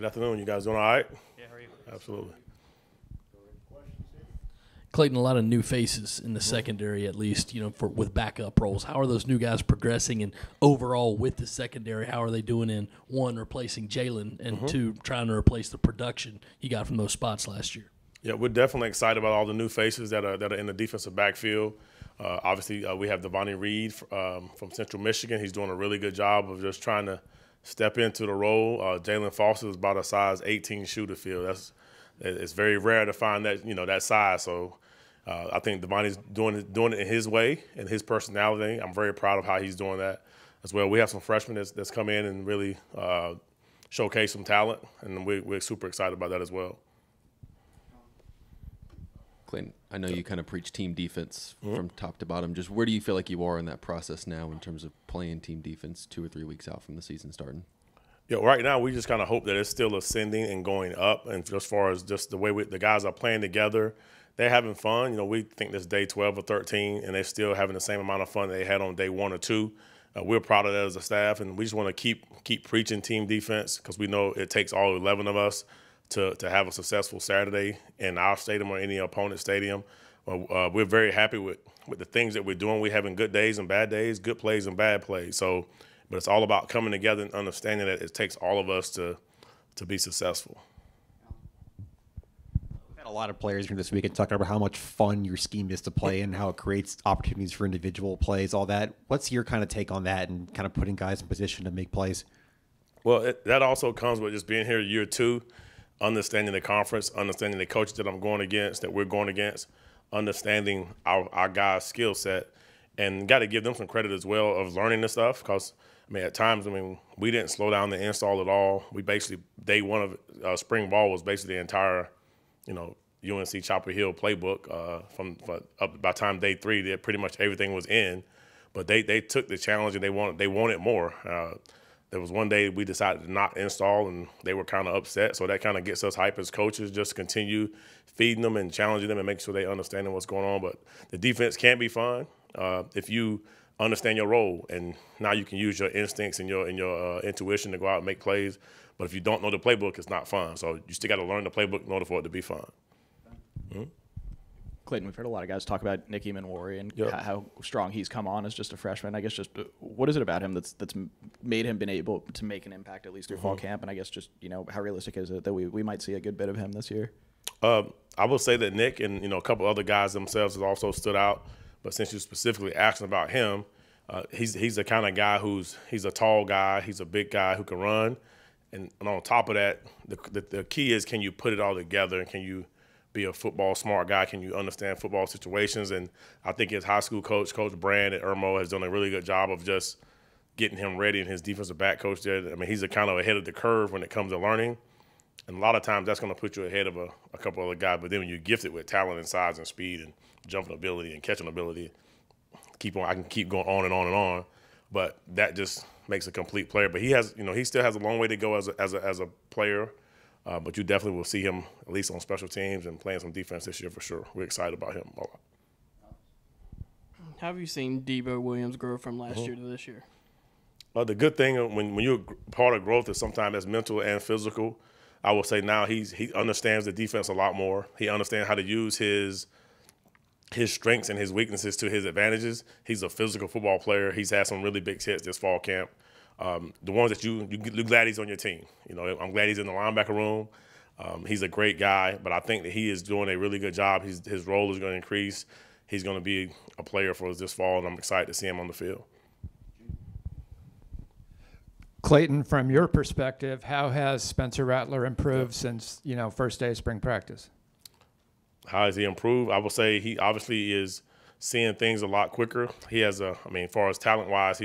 Good afternoon. You guys doing all right? Yeah, how are you? Absolutely. Clayton, a lot of new faces in the secondary, at least, you know, with backup roles. How are those new guys progressing, and overall with the secondary, how are they doing in, one, replacing Jalen, and two, trying to replace the production you got from those spots last year? Yeah, we're definitely excited about all the new faces that are in the defensive backfield. Obviously, we have DeVonta Reed from Central Michigan. He's doing a really good job of just trying to step into the role. Jalen Foster is about a size 18 shooter field. It's very rare to find that, you know, that size. So I think Devontae's doing it in his way and his personality. I'm very proud of how he's doing that as well. We have some freshmen that's come in and really showcase some talent, and we're super excited about that as well. Clayton, I know you kind of preach team defense from top to bottom. Just where do you feel like you are in that process now in terms of playing team defense 2 or 3 weeks out from the season starting? Yeah, right now we just kind of hope that it's still ascending and going up. And as far as just the way the guys are playing together, they're having fun. You know, we think this day 12 or 13, and they're still having the same amount of fun they had on day 1 or 2. We're proud of that as a staff, and we just want to keep preaching team defense, because we know it takes all 11 of us to have a successful Saturday in our stadium or any opponent's stadium. We're very happy with the things that we're doing. We're having good days and bad days, good plays and bad plays. So. But it's all about coming together and understanding that it takes all of us to be successful. We've had a lot of players here this weekend talking about how much fun your scheme is to play and how it creates opportunities for individual plays, all that. What's your kind of take on that and kind of putting guys in position to make plays? Well, that also comes with just being here year 2, understanding the conference, understanding the coaches that I'm going against, that we're going against, understanding our guys' skill set, and got to give them some credit as well of learning this stuff, because – I mean, at times, I mean, we didn't slow down the install at all. We basically, day 1 of spring ball was basically the entire, you know, UNC Chapel Hill playbook. By time day 3, that pretty much everything was in. But they took the challenge and they wanted more. There was one day we decided to not install, and they were kind of upset. So that kind of gets us hype as coaches, just continue feeding them and challenging them and make sure they understand what's going on. But the defense can be fun if you understand your role, and now you can use your instincts and your intuition to go out and make plays. But if you don't know the playbook, it's not fun. So you still got to learn the playbook in order for it to be fun. Clayton, we've heard a lot of guys talk about Nick Emanwari and how strong he's come on as just a freshman. I guess just what is it about him that's made him been able to make an impact at least through fall camp? And I guess just, you know, how realistic is it that we might see a good bit of him this year? I will say that Nick and, you know, a couple other guys themselves have also stood out. But since you specifically asked about him, he's the kind of guy he's a tall guy, he's a big guy who can run, and on top of that, the key is, can you put it all together, and can you be a football smart guy? Can you understand football situations? And I think his high school coach, Coach Brand at Irmo, has done a really good job of just getting him ready, and his defensive back coach there. I mean, he's a kind of ahead of the curve when it comes to learning, and a lot of times that's going to put you ahead of a couple other guys. But then when you're gifted with talent and size and speed and jumping ability and catching ability, I can keep going on and on and on. But that just makes a complete player. But he has, you know, he still has a long way to go as a player. But you definitely will see him at least on special teams and playing some defense this year for sure. We're excited about him a lot. How have you seen Debo Williams grow from last year to this year? The good thing when you're part of growth is sometimes that's mental and physical. I will say now he understands the defense a lot more. He understands how to use his strengths and his weaknesses to his advantages. He's a physical football player. He's had some really big hits this fall camp. The ones that you're glad he's on your team. You know, I'm glad he's in the linebacker room. He's a great guy, but I think that he is doing a really good job. His role is going to increase. He's going to be a player for us this fall, and I'm excited to see him on the field. Clayton, from your perspective, how has Spencer Rattler improved since, you know, first day of spring practice? How has he improved? I will say he obviously is seeing things a lot quicker. He has as far as talent-wise,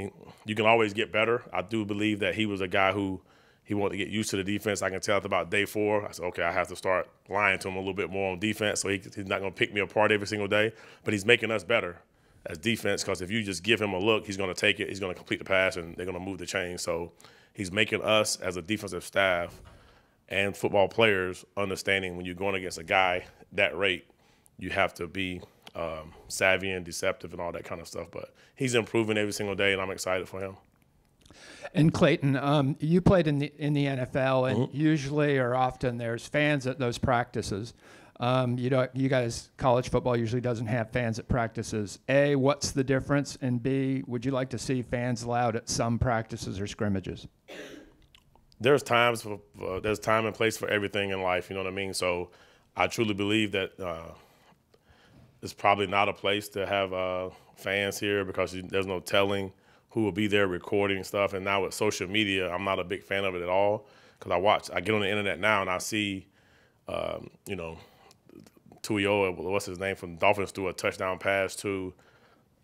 you can always get better. I do believe that he was a guy who he wanted to get used to the defense. I can tell at about day 4, I said, okay, I have to start lying to him a little bit more on defense, so he's not going to pick me apart every single day. But he's making us better as defense, because if you just give him a look, he's going to take it, he's going to complete the pass, and they're going to move the chain. So he's making us as a defensive staff and football players understanding when you're going against a guy that rate, you have to be savvy and deceptive and all that kind of stuff. But he's improving every single day, and I'm excited for him. And Clayton, you played in the NFL, and usually or often there's fans at those practices. You guys, college football usually doesn't have fans at practices. A, what's the difference? And B, would you like to see fans allowed at some practices or scrimmages? There's time and place for everything in life. You know what I mean? So I truly believe that it's probably not a place to have fans here because there's no telling who will be there recording stuff. And now with social media, I'm not a big fan of it at all because I get on the internet now and I see, Tua, what's his name from Dolphins, threw a touchdown pass to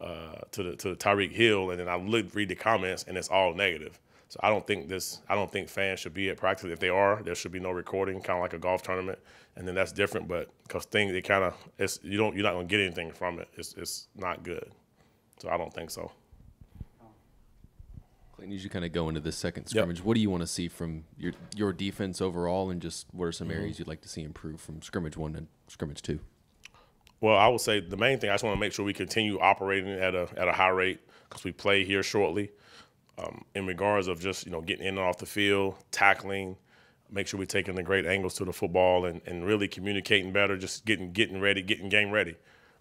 Tyreek Hill, and then I read the comments and it's all negative. So I don't think fans should be at practice. If they are, there should be no recording, kind of like a golf tournament, and then that's different. But because you're not gonna get anything from it. It's not good. So I don't think so. Clayton, as you kind of go into this second scrimmage, What do you want to see from your defense overall, and just what are some areas you'd like to see improve from scrimmage one and scrimmage two? Well, I would say the main thing, I just want to make sure we continue operating at a high rate because we play here shortly. In regards of just getting in and off the field, tackling, make sure we're taking the great angles to the football and really communicating better, just getting ready, getting game ready,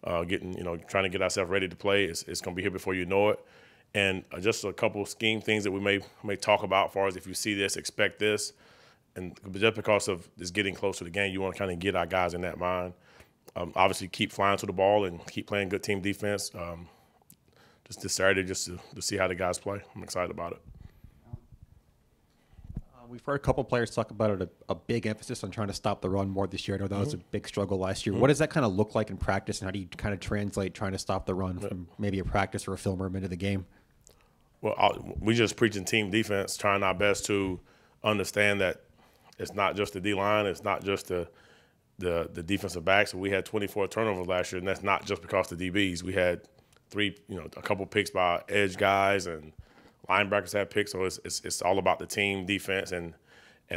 trying to get ourselves ready to play. It's going to be here before you know it. And just a couple of scheme things that we may talk about as far as if you see this, expect this. And just because of this getting close to the game, you want to kind of get our guys in that mind. Obviously, keep flying to the ball and keep playing good team defense. Just this Saturday, just to see how the guys play. I'm excited about it. We've heard a couple of players talk about it, a big emphasis on trying to stop the run more this year. I know that was a big struggle last year. What does that kind of look like in practice, and how do you kind of translate trying to stop the run from maybe a practice or a film room into the game? Well, we just preaching team defense, trying our best to understand that it's not just the D-line, it's not just the defensive backs. We had 24 turnovers last year, and that's not just because of the DBs. We had a couple picks by edge guys, and linebackers had picks. So it's all about the team defense and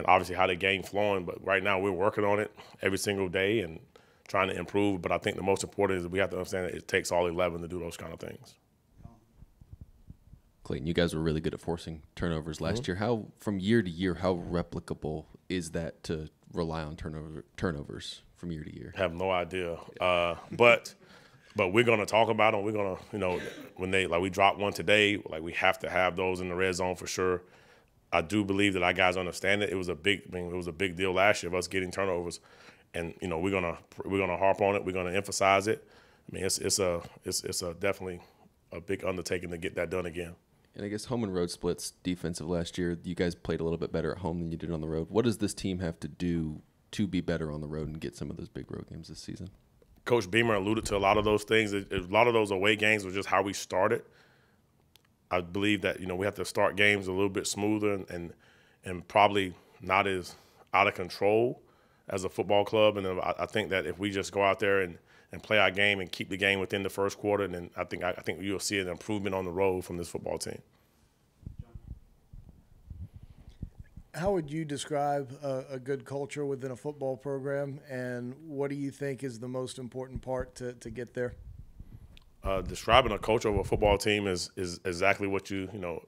obviously how the game's flowing. But right now we're working on it every single day and trying to improve. But I think the most important is that we have to understand that it takes all 11 to do those kind of things. Clayton, you guys were really good at forcing turnovers last year. How, from year to year, how replicable is that to rely on turnovers from year to year? I have no idea. But we're going to talk about them. We're going to, when we dropped one today, we have to have those in the red zone for sure. I do believe that our guys understand it. It was a big deal last year of us getting turnovers, and we're going to harp on it. We're going to emphasize it. I mean, it's definitely a big undertaking to get that done again. And I guess home and road splits defensive last year, you guys played a little bit better at home than you did on the road. What does this team have to do to be better on the road and get some of those big road games this season? Coach Beamer alluded to a lot of those things. A lot of those away games were just how we started. I believe that, we have to start games a little bit smoother and probably not as out of control as a football club. And I think that if we just go out there and play our game and keep the game within the first quarter, and then I think you'll see an improvement on the road from this football team. How would you describe a good culture within a football program, and what do you think is the most important part to get there? Describing a culture of a football team is exactly what if you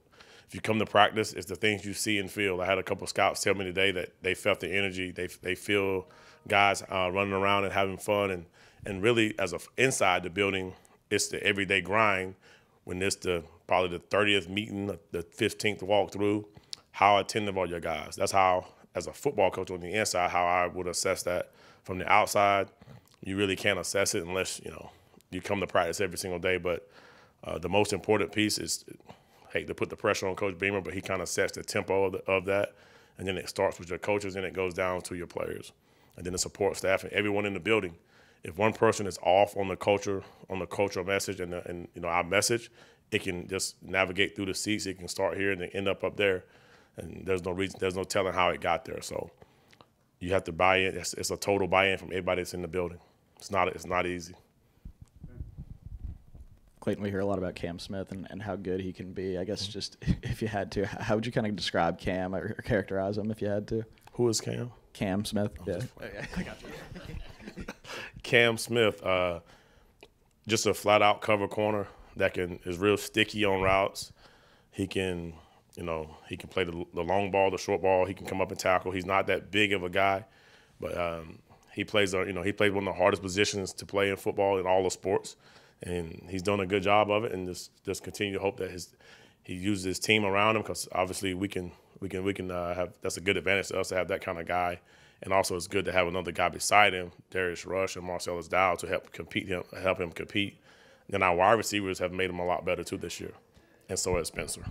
come to practice, it's the things you see and feel. I had a couple of scouts tell me today that they felt the energy. They feel guys running around and having fun, and really as inside the building, it's the everyday grind when it's probably the 30th meeting, the 15th walkthrough. How attentive are your guys? That's how, as a football coach on the inside, how I would assess that. From the outside, you really can't assess it unless, you come to practice every single day. But the most important piece is, I hate to put the pressure on Coach Beamer, but he kind of sets the tempo of that. And then it starts with your coaches, and it goes down to your players. And then the support staff and everyone in the building. If one person is off on the culture, on the cultural message and our message, it can just navigate through the seats. It can start here and then end up there. And there's no telling how it got there. So you have to buy in. It's a total buy-in from everybody that's in the building. It's not easy. Clayton, we hear a lot about Cam Smith and how good he can be. I guess just if you had to, how would you kind of describe Cam or characterize him if you had to? Who is Cam? Cam Smith. Yeah. I got you. Cam Smith, just a flat-out cover corner that is real sticky on routes. He can You know, he can play the long ball, the short ball. He can come up and tackle. He's not that big of a guy, but he plays, you know, he played one of the hardest positions to play in football in all the sports, and he's done a good job of it. And just continue to hope that he uses his team around him, because obviously we can have, that's a good advantage to us to have that kind of guy, and also it's good to have another guy beside him, Darius Rush and Marcellus Dowell, to help him compete. And our wide receivers have made him a lot better too this year, and so has Spencer.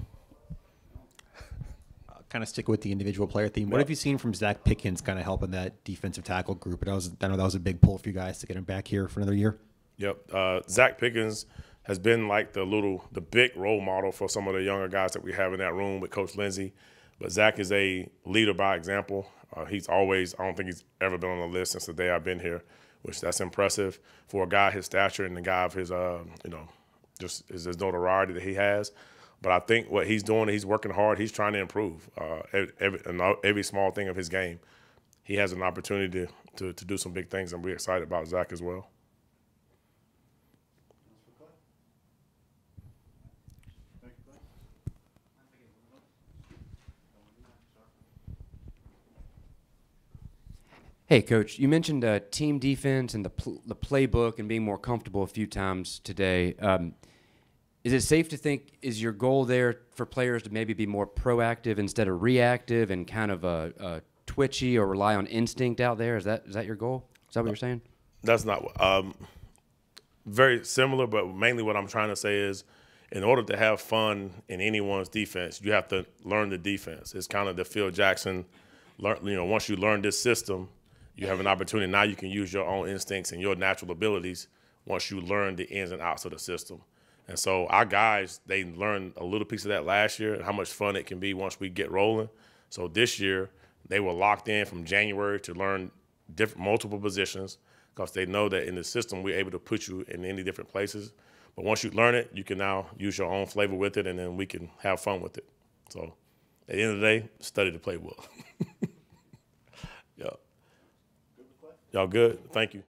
Kind of stick with the individual player theme. What have you seen from Zach Pickens kind of helping that defensive tackle group? And I know that was a big pull for you guys to get him back here for another year. Yep. Zach Pickens has been like the big role model for some of the younger guys that we have in that room with Coach Lindsey. But Zach is a leader by example. He's always, I don't think he's ever been on the list since the day I've been here, which that's impressive for a guy his stature and the guy of his, you know, just his notoriety that he has. But I think what he's doing, he's working hard. He's trying to improve every small thing of his game. He has an opportunity to do some big things, and we're excited about Zach as well. Hey, Coach, you mentioned team defense and the playbook and being more comfortable a few times today. Is it safe to think, is your goal there for players to maybe be more proactive instead of reactive and kind of twitchy or rely on instinct out there? Is that your goal? Is that what you're saying? That's not very similar, but mainly what I'm trying to say is, in order to have fun in anyone's defense, you have to learn the defense. It's kind of the Phil Jackson, you know, once you learn this system, you have an opportunity. Now you can use your own instincts and your natural abilities once you learn the ins and outs of the system. And so our guys, they learned a little piece of that last year and how much fun it can be once we get rolling. So this year, they were locked in from January to learn multiple positions, because they know that in the system, we're able to put you in any different places. But once you learn it, you can now use your own flavor with it, and then we can have fun with it. So at the end of the day, study to play well. Yeah. Y'all good? Thank you.